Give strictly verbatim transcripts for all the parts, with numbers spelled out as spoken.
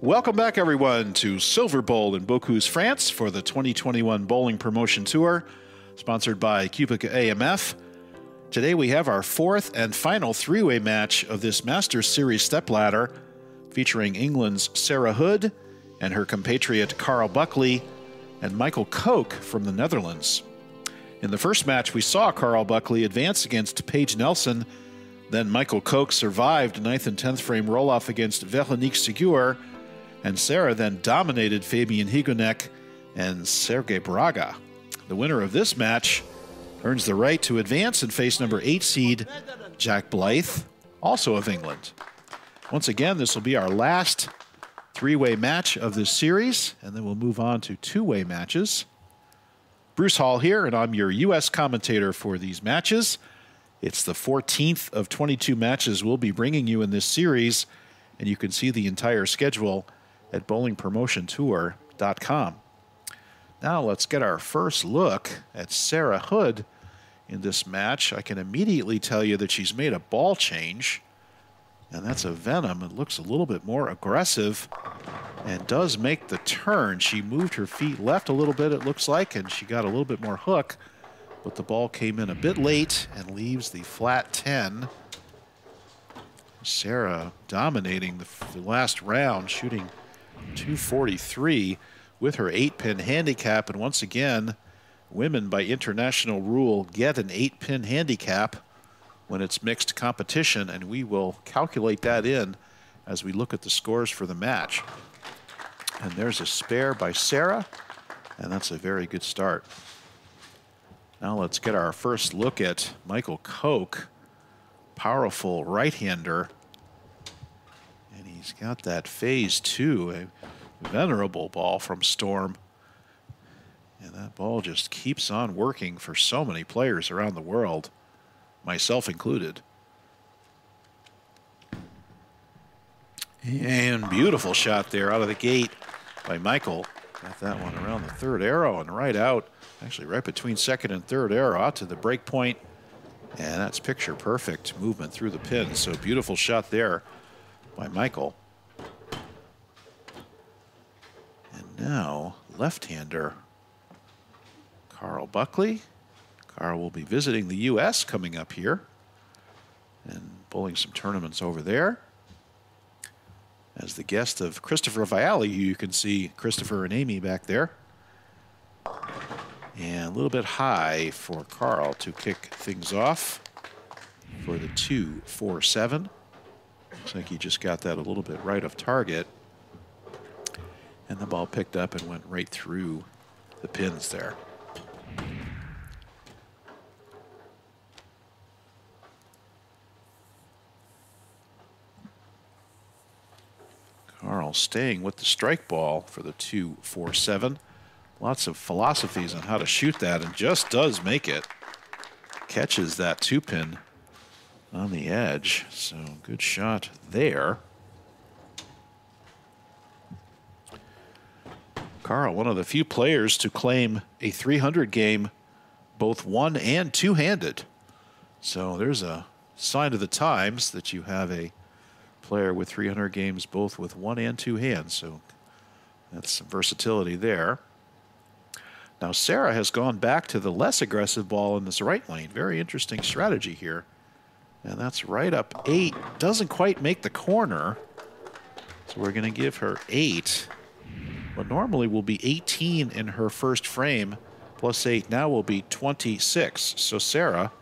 Welcome back, everyone, to Silver Bowl in Beaucouze, France for the twenty twenty-one Bowling Promotion Tour, sponsored by QubicaAMF. Today we have our fourth and final three-way match of this Masters Series stepladder, featuring England's Sarah Hood and her compatriot Carl Buckley and Michael Kok from the Netherlands. In the first match, we saw Carl Buckley advance against Paige Nelson. Then Michael Kok survived a ninth and tenth frame roll-off against Veronique Segur, and Sarah then dominated Fabian Higonek and Sergey Braga. The winner of this match earns the right to advance and face number eight seed Jack Blythe, also of England. Once again, this will be our last three-way match of this series, and then we'll move on to two-way matches. Bruce Hall here, and I'm your U S commentator for these matches. It's the fourteenth of twenty-two matches we'll be bringing you in this series, and you can see the entire schedule at bowling promotion tour dot com. Now let's get our first look at Sarah Hood in this match. I can immediately tell you that she's made a ball change, and that's a venom. It looks a little bit more aggressive and does make the turn. She moved her feet left a little bit, it looks like, and she got a little bit more hook, but the ball came in a bit late and leaves the flat ten. Sarah dominating the, the last round, shooting two forty-three with her eight-pin handicap. And once again, women by international rule get an eight-pin handicap when it's mixed competition, and we will calculate that in as we look at the scores for the match. And there's a spare by Sarah, and that's a very good start. Now let's get our first look at Michael Kok, powerful right-hander. And he's got that phase two, a venerable ball from Storm. And that ball just keeps on working for so many players around the world, myself included. And beautiful shot there out of the gate by Michael. Got that one around the third arrow and right out, actually right between second and third arrow, out to the break point. And that's picture perfect movement through the pin. So beautiful shot there by Michael. And now left-hander Carl Buckley. Carl will be visiting the U S coming up here and bowling some tournaments over there as the guest of Christopher Vialli, who you can see Christopher and Amy back there. And a little bit high for Carl to kick things off for the two four seven. Looks like he just got that a little bit right of target. And the ball picked up and went right through the pins there. Carl staying with the strike ball for the two four seven. Lots of philosophies on how to shoot that, and just does make it. Catches that two-pin on the edge, so good shot there. Carl, one of the few players to claim a three hundred game, both one and two-handed. So there's a sign of the times that you have a player with three hundred games, both with one and two hands, so that's some versatility there. Now Sarah has gone back to the less aggressive ball in this right lane. Very interesting strategy here. And that's right up eight. Doesn't quite make the corner. So we're going to give her eight. What normally will be eighteen in her first frame, plus eight now will be twenty-six. So Sarah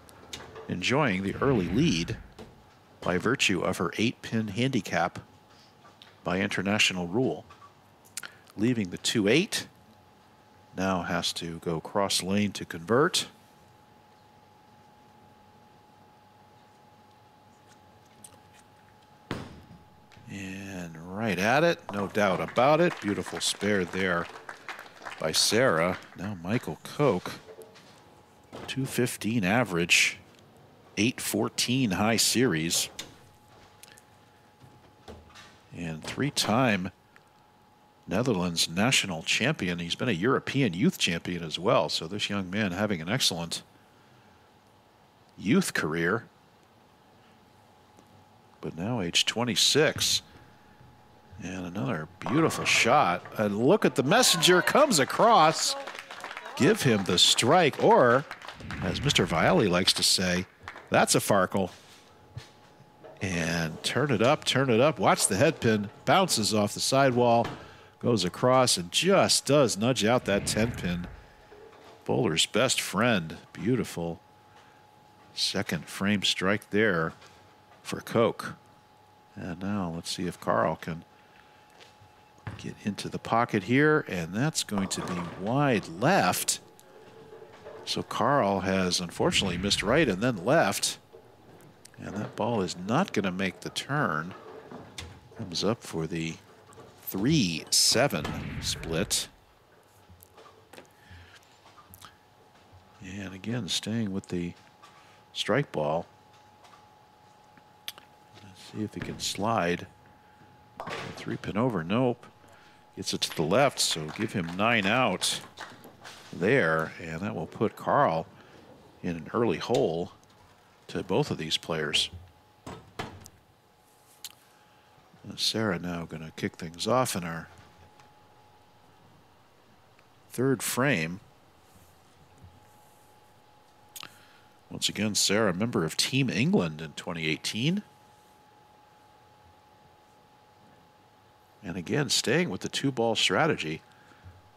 enjoying the early lead by virtue of her eight-pin handicap by international rule. Leaving the two eight. Now has to go cross lane to convert. And right at it, no doubt about it. Beautiful spare there by Sarah. Now Michael Kok, two fifteen average, eight fourteen high series. And three-time Netherlands national champion. He's been a European youth champion as well. So this young man having an excellent youth career. But now age twenty-six. And another beautiful shot. And look at the messenger comes across. Give him the strike, or as Mister Vialli likes to say, that's a farkle. And turn it up, turn it up. Watch the head pin, bounces off the sidewall, goes across and just does nudge out that ten pin. Bowler's best friend. Beautiful second frame strike there for Kok. And now let's see if Carl can get into the pocket here, and that's going to be wide left. So Carl has unfortunately missed right and then left. And that ball is not going to make the turn. Comes up for the three seven split. And again, staying with the strike ball. Let's see if he can slide. Three pin over, nope. Gets it to the left, so give him nine out there. And that will put Carl in an early hole to both of these players. And Sarah now going to kick things off in our third frame. Once again, Sarah, a member of Team England in twenty eighteen. And again, staying with the two-ball strategy.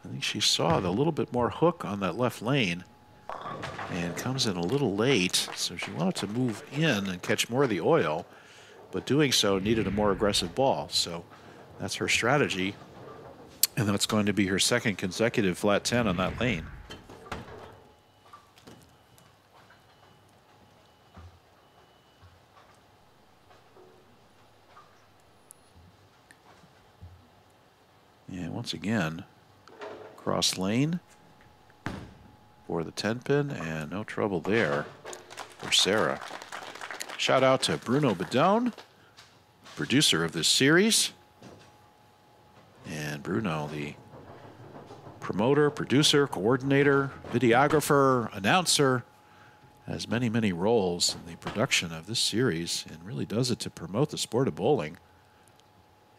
I think she saw the little bit more hook on that left lane and comes in a little late, so she wanted to move in and catch more of the oil, but doing so needed a more aggressive ball. So that's her strategy, and that's going to be her second consecutive flat ten on that lane. And once again, cross lane for the ten pin, and no trouble there for Sarah. Shout out to Bruno Bedone, producer of this series. And Bruno, the promoter, producer, coordinator, videographer, announcer, has many, many roles in the production of this series and really does it to promote the sport of bowling.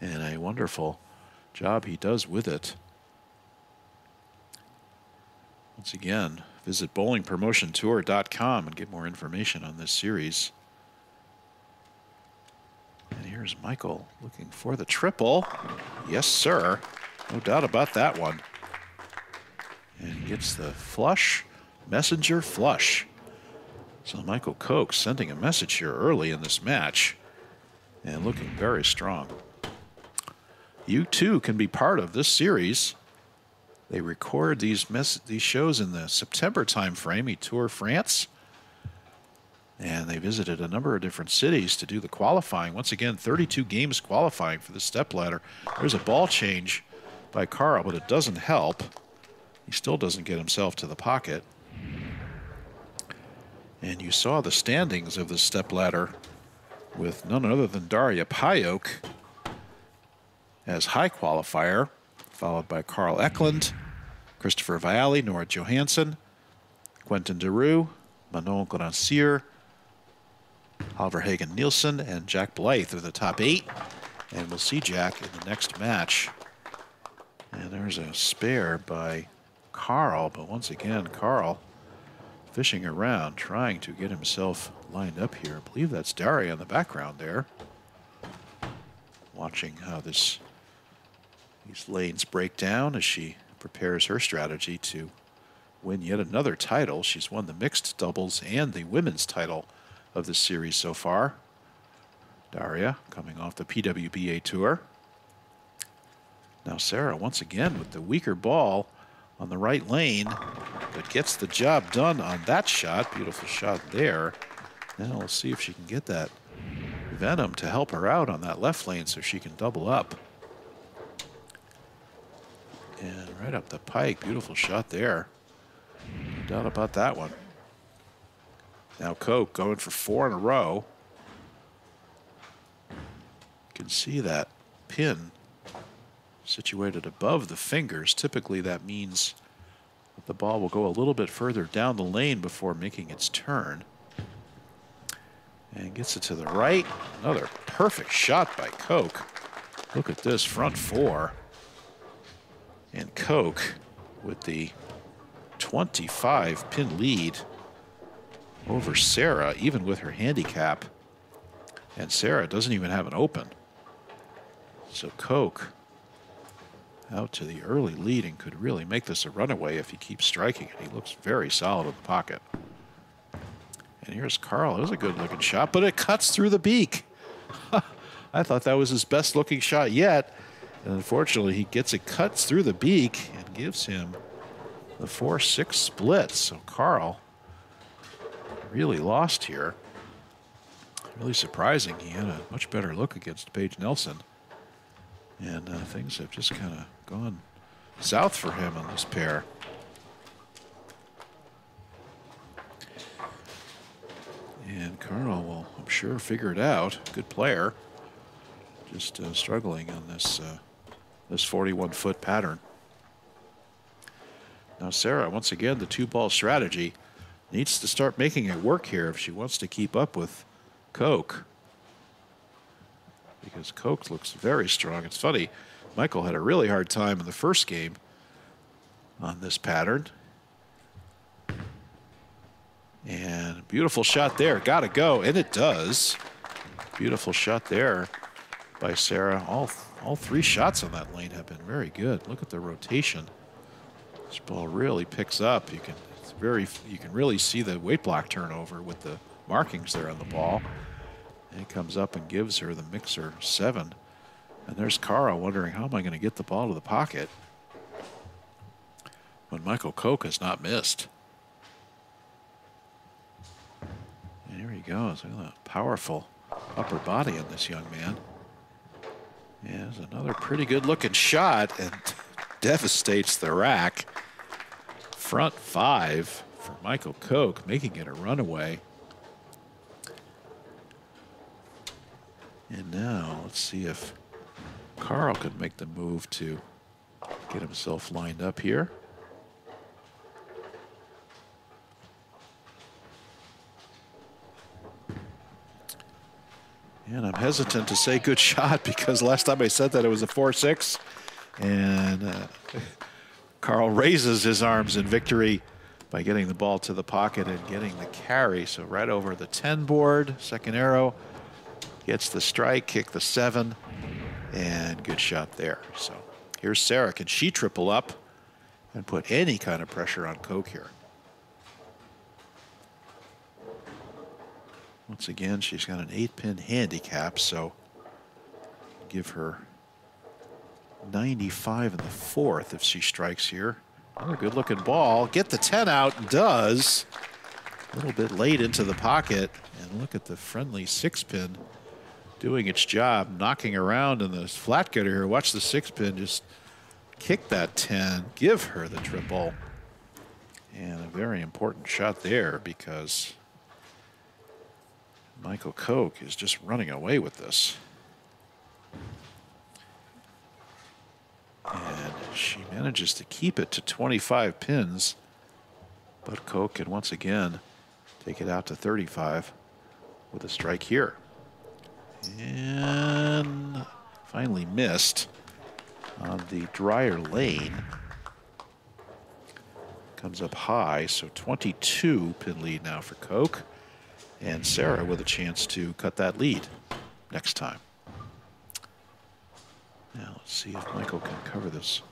And a wonderful job he does with it. Once again, visit bowling promotion tour dot com and get more information on this series. And here's Michael looking for the triple. Yes, sir. No doubt about that one. And gets the flush, messenger flush. So Michael Kok sending a message here early in this match and looking very strong. You too can be part of this series. They record these mes these shows in the September time frame. He toured France, and they visited a number of different cities to do the qualifying. Once again, thirty-two games qualifying for the stepladder. There's a ball change by Carl, but it doesn't help. He still doesn't get himself to the pocket. And you saw the standings of the stepladder with none other than Daria Pajak as high qualifier, followed by Carl Eklund, Christopher Vialli, Nora Johansson, Quentin Derue, Manon Grancier, Oliver Hagen Nielsen, and Jack Blythe are the top eight. And we'll see Jack in the next match. And there's a spare by Carl, but once again, Carl fishing around, trying to get himself lined up here. I believe that's Daria in the background there, watching how this These lanes break down as she prepares her strategy to win yet another title. She's won the mixed doubles and the women's title of the series so far. Daria coming off the P W B A Tour. Now Sarah once again with the weaker ball on the right lane, but gets the job done on that shot. Beautiful shot there. Now let's see if she can get that venom to help her out on that left lane so she can double up. And right up the pike, beautiful shot there. No doubt about that one. Now Kok going for four in a row. You can see that pin situated above the fingers. Typically that means that the ball will go a little bit further down the lane before making its turn. And gets it to the right. Another perfect shot by Kok. Look at this front four. And Kok with the twenty-five pin lead over Sarah, even with her handicap. And Sarah doesn't even have an open. So Kok out to the early lead and could really make this a runaway if he keeps striking it. He looks very solid in the pocket. And here's Carl. It was a good-looking shot, but it cuts through the beak. I thought that was his best-looking shot yet. And unfortunately, he gets it, cuts through the beak, and gives him the four six split. So Carl really lost here. Really surprising. He had a much better look against Paige Nelson. And uh, things have just kind of gone south for him on this pair. And Carl will, I'm sure, figure it out. Good player. Just uh, struggling on this uh, this forty-one foot pattern. Now Sarah, once again, the two-ball strategy, needs to start making it work here if she wants to keep up with Kok. Because Kok looks very strong. It's funny, Michael had a really hard time in the first game on this pattern. And beautiful shot there, gotta go, and it does. Beautiful shot there by Sarah. All, all three shots on that lane have been very good. Look at the rotation. This ball really picks up. You can, it's very, you can really see the weight block turnover with the markings there on the ball. And it comes up and gives her the mixer seven. And there's Carl wondering, how am I going to get the ball to the pocket when Michael Kok has not missed? And here he goes. Look at that powerful upper body on this young man. Yeah, there's another pretty good-looking shot and devastates the rack. Front five for Michael Kok, making it a runaway. And now let's see if Carl can make the move to get himself lined up here. And I'm hesitant to say good shot because last time I said that it was a four six. And uh, Carl raises his arms in victory by getting the ball to the pocket and getting the carry. So right over the ten board, second arrow. Gets the strike, kick the seven, and good shot there. So here's Sarah. Can she triple up and put any kind of pressure on Kok here? Once again, she's got an eight pin handicap, so give her ninety-five in the fourth if she strikes here. Another good-looking ball. Get the ten out, does. A little bit late into the pocket, and look at the friendly six pin. Doing its job, knocking around in the flat gutter here. Watch the six pin just kick that ten, give her the triple. And a very important shot there because Michael Kok is just running away with this. And she manages to keep it to twenty-five pins, but Kok can once again take it out to thirty-five with a strike here. And finally missed on the drier lane. Comes up high, so twenty-two pin lead now for Kok. And Sarah with a chance to cut that lead next time. Now let's see if Michael can cover this.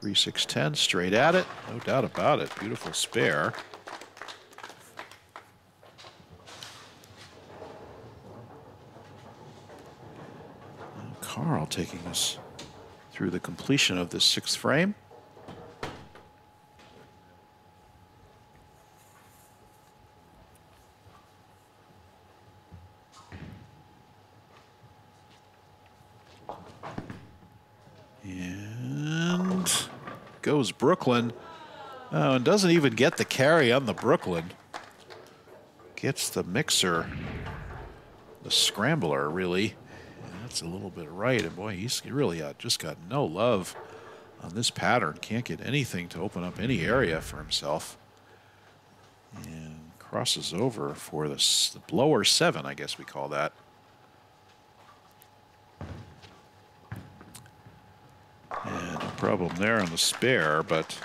three six ten, straight at it, no doubt about it. Beautiful spare. Carl taking us through the completion of this sixth frame. And goes Brooklyn. Oh, and doesn't even get the carry on the Brooklyn. Gets the mixer, the scrambler, really. A little bit right, and boy, he's really uh, just got no love on this pattern. Can't get anything to open up any area for himself. And crosses over for the, the blower seven, I guess we call that. problem there on the spare, but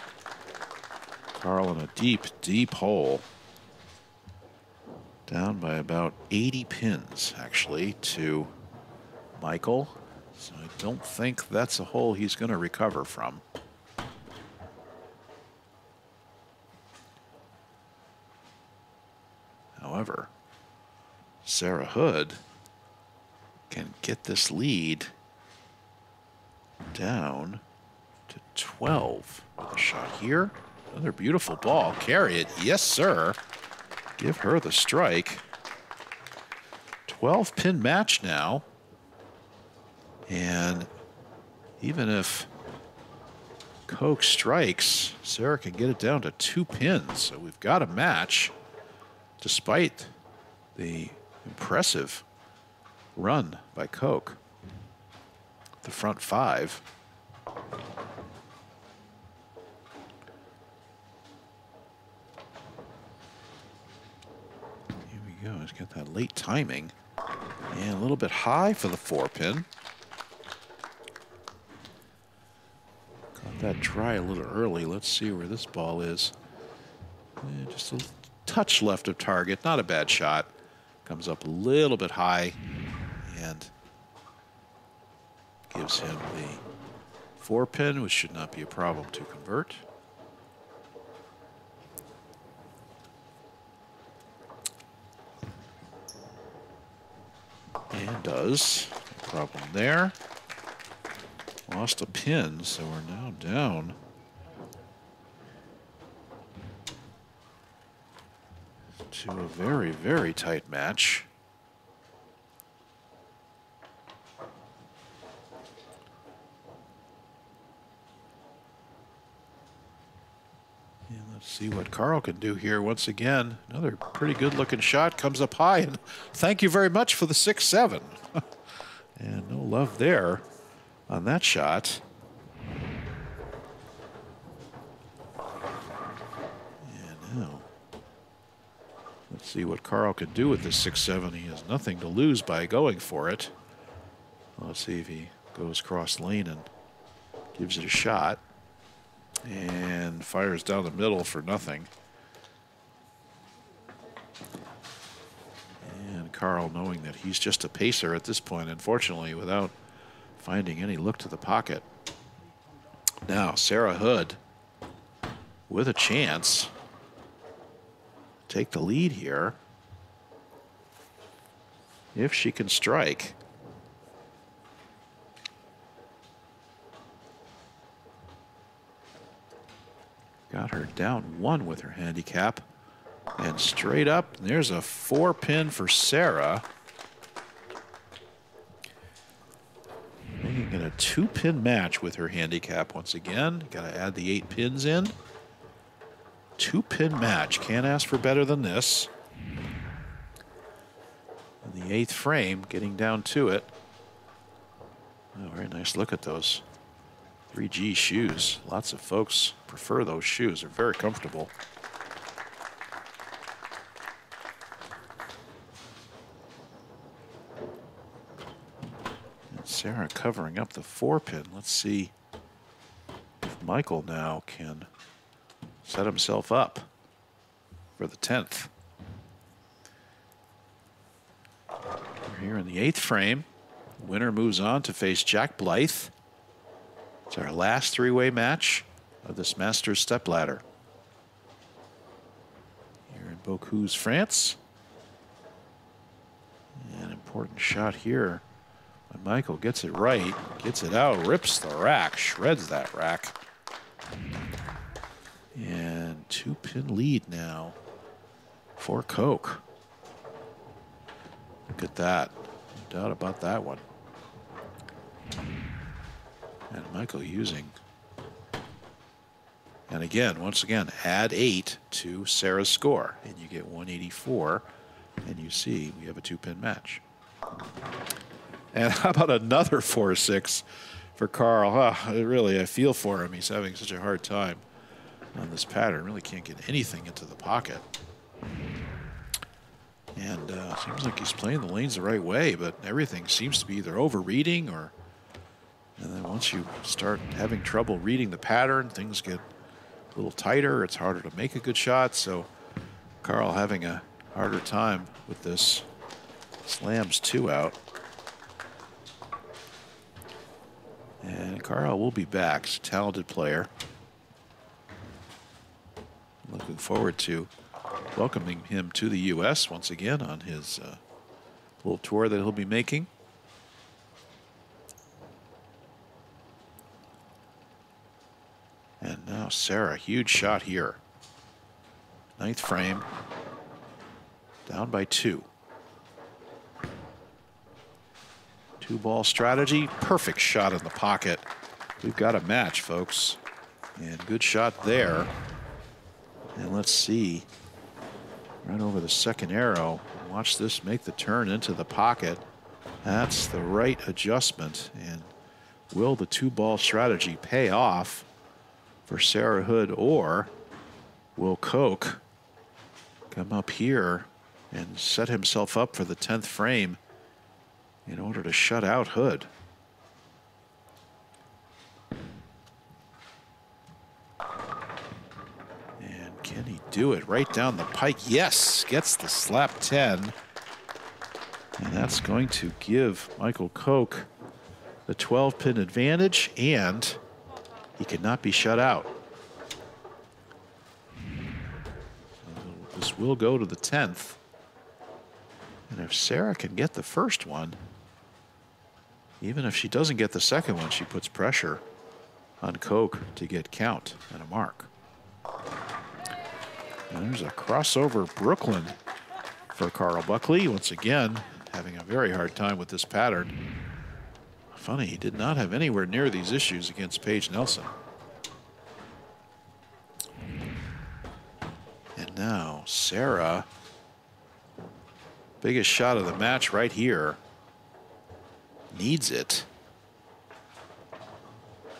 Carl in a deep, deep hole. Down by about eighty pins, actually, to Michael. So I don't think that's a hole he's going to recover from. However, Sarah Hood can get this lead down to twelve. A shot here. Another beautiful ball. Carry it. Yes, sir. Give her the strike. twelve pin match now. And even if Kok strikes, Sarah can get it down to two pins. So we've got a match despite the impressive run by Kok. The front five. Here we go. It's got that late timing. And a little bit high for the four pin. Got that dry a little early. Let's see where this ball is. Yeah, just a touch left of target. Not a bad shot. Comes up a little bit high and gives him the four pin, which should not be a problem to convert. And does. No problem there. Lost a pin, so we're now down to a very, very tight match. And let's see what Carl can do here once again. Another pretty good-looking shot comes up high, and thank you very much for the six seven. And no love there on that shot. And now, let's see what Carl can do with this six seven. He has nothing to lose by going for it. Let's see if he goes cross lane and gives it a shot. And fires down the middle for nothing. And Carl, knowing that he's just a pacer at this point, unfortunately, without finding any look to the pocket. Now, Sarah Hood with a chance to take the lead here. If she can strike. Got her down one with her handicap. And straight up, there's a four pin for Sarah. Making it a two pin match with her handicap once again. Got to add the eight pins in. Two pin match. Can't ask for better than this. In the eighth frame, getting down to it. Oh, very nice look at those three G shoes. Lots of folks prefer those shoes. They're very comfortable. And Sarah covering up the four pin. Let's see if Michael now can set himself up for the tenth. We're here in the eighth frame. The winner moves on to face Jack Blythe. It's our last three-way match of this Masters Stepladder. Here in Beaucouze, France. An important shot here. But Michael gets it right, gets it out, rips the rack, shreds that rack. And two-pin lead now for Kok. Look at that. No doubt about that one. And Michael using. And again, once again, add eight to Sarah's score. And you get one eighty-four. And you see we have a two-pin match. And how about another four six for Carl? Oh, really, I feel for him. He's having such a hard time on this pattern. Really can't get anything into the pocket. And uh, seems like he's playing the lanes the right way, but everything seems to be either over-reading or And then once you start having trouble reading the pattern, things get a little tighter. It's harder to make a good shot. So Carl having a harder time with this. Slams two out. And Carl will be back. He's a talented player. Looking forward to welcoming him to the U S once again on his uh, little tour that he'll be making. And now Sarah, huge shot here. Ninth frame, down by two. Two ball strategy, perfect shot in the pocket. We've got a match, folks. And good shot there. And let's see, right over the second arrow. Watch this make the turn into the pocket. That's the right adjustment. And will the two ball strategy pay off for Sarah Hood, or will Kok come up here and set himself up for the tenth frame in order to shut out Hood? And can he do it right down the pike? Yes, gets the slap ten. And that's going to give Michael Kok the twelve pin advantage, and he cannot be shut out. So this will go to the tenth. And if Sarah can get the first one, even if she doesn't get the second one, she puts pressure on Kok to get count and a mark. And there's a crossover Brooklyn for Carl Buckley. Once again, having a very hard time with this pattern. Funny, he did not have anywhere near these issues against Paige Nelson. And now Sarah, biggest shot of the match right here, needs it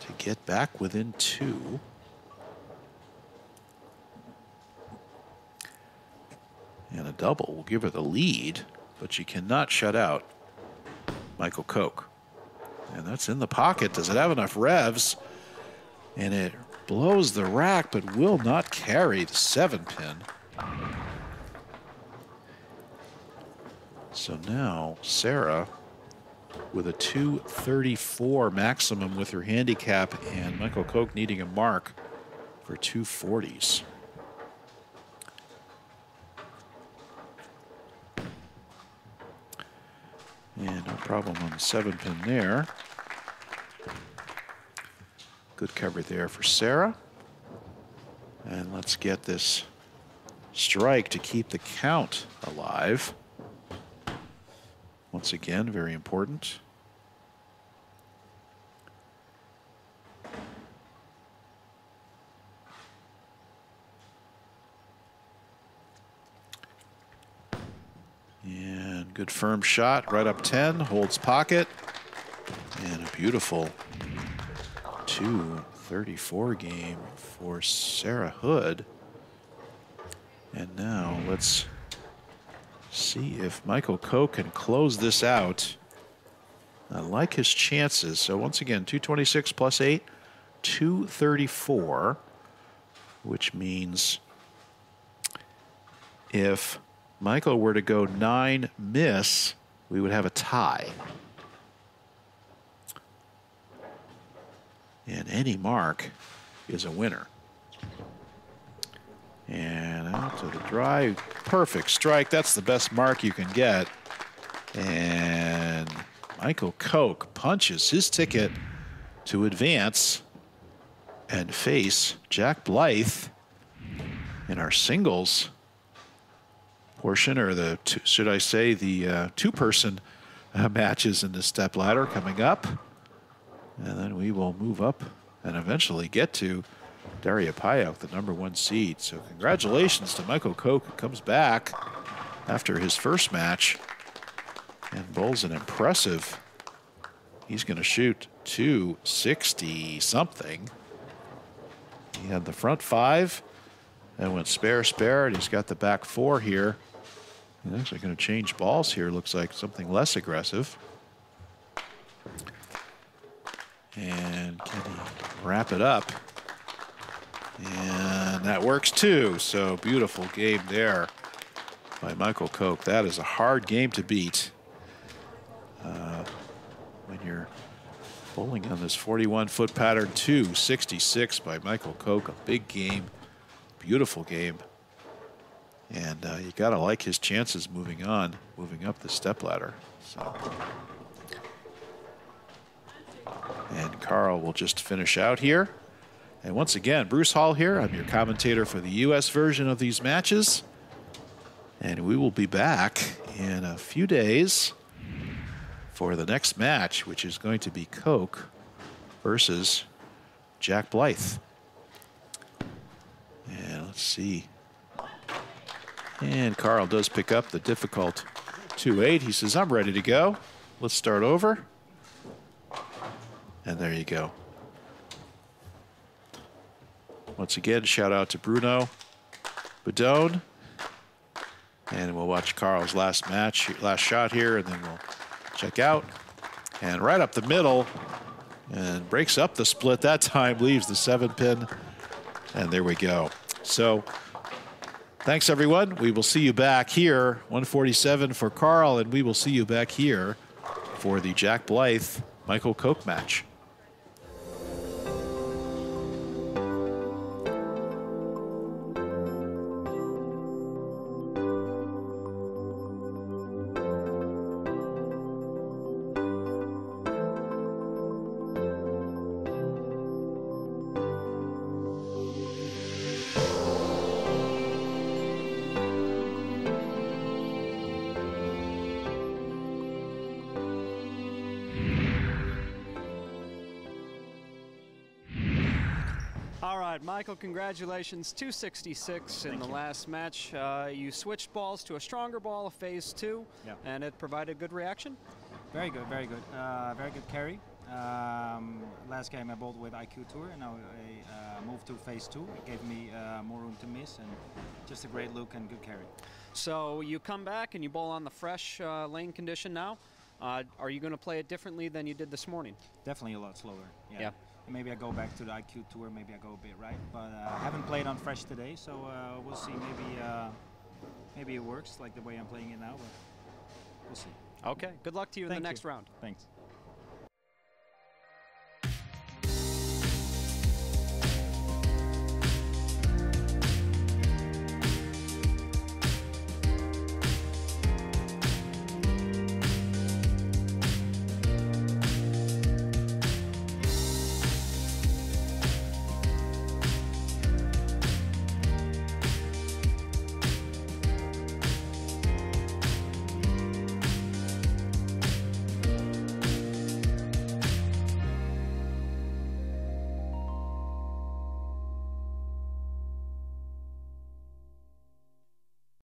to get back within two. And a double will give her the lead, but she cannot shut out Michael Kok. And that's in the pocket. Does it have enough revs? And it blows the rack, but will not carry the seven pin. So now Sarah with a two thirty-four maximum with her handicap, and Michael Kok needing a mark for two forties. And no problem on the seven pin there. Good cover there for Sarah. And let's get this strike to keep the count alive. Once again, very important. And good firm shot, right up ten, holds pocket. And a beautiful two thirty-four game for Sarah Hood. And now let's see if Michael Kok can close this out. I like his chances. So once again, two twenty-six plus eight, two thirty-four, which means if Michael were to go nine miss, we would have a tie. And any mark is a winner. And out to the drive, perfect strike. That's the best mark you can get. And Michael Kok punches his ticket to advance and face Jack Blythe in our singles portion, or the, two, should I say, the uh, two-person uh, matches in the stepladder coming up. And then we will move up and eventually get to Daria Pajak, the number one seed. So congratulations to Michael Kok, who comes back after his first match and bowls an impressive. He's going to shoot two sixty something. He had the front five and went spare, spare, and he's got the back four here. He's actually going to change balls here. Looks like something less aggressive. And can he wrap it up? And that works too. So beautiful game there by Michael Kok. That is a hard game to beat uh, when you're bowling on this forty-one foot pattern. Two sixty-six by Michael Kok. A big game, beautiful game. And uh, you gotta like his chances moving on, moving up the step ladder. So. And Carl will just finish out here. And once again, Bruce Hall here. I'm your commentator for the U S version of these matches. And we will be back in a few days for the next match, which is going to be Kok versus Jack Blythe. And let's see. And Carl does pick up the difficult two eight. He says, I'm ready to go. Let's start over. And there you go. Once again, shout out to Bruno Bedone. And we'll watch Carl's last match, last shot here, and then we'll check out. And right up the middle, and breaks up the split that time, leaves the seven pin. And there we go. So thanks, everyone. We will see you back here, one forty-seven for Carl, and we will see you back here for the Jack Blythe Michael Kok match. Michael, congratulations, two sixty-six in the last match. Uh, you switched balls to a stronger ball, phase two, yeah. And it provided good reaction? Very good, very good. Uh, very good carry. Um, last game I bowled with I Q Tour, and now I uh, moved to phase two. It gave me uh, more room to miss, and just a great look and good carry. So you come back and you bowl on the fresh uh, lane condition now. Uh, are you going to play it differently than you did this morning? Definitely a lot slower. Yeah. yeah. Maybe I go back to the I Q Tour, maybe I go a bit right, but uh, I haven't played on fresh today, so uh, we'll see. Maybe uh, maybe it works like the way I'm playing it now, but we'll see. Okay, good luck to you in the next round. Thanks.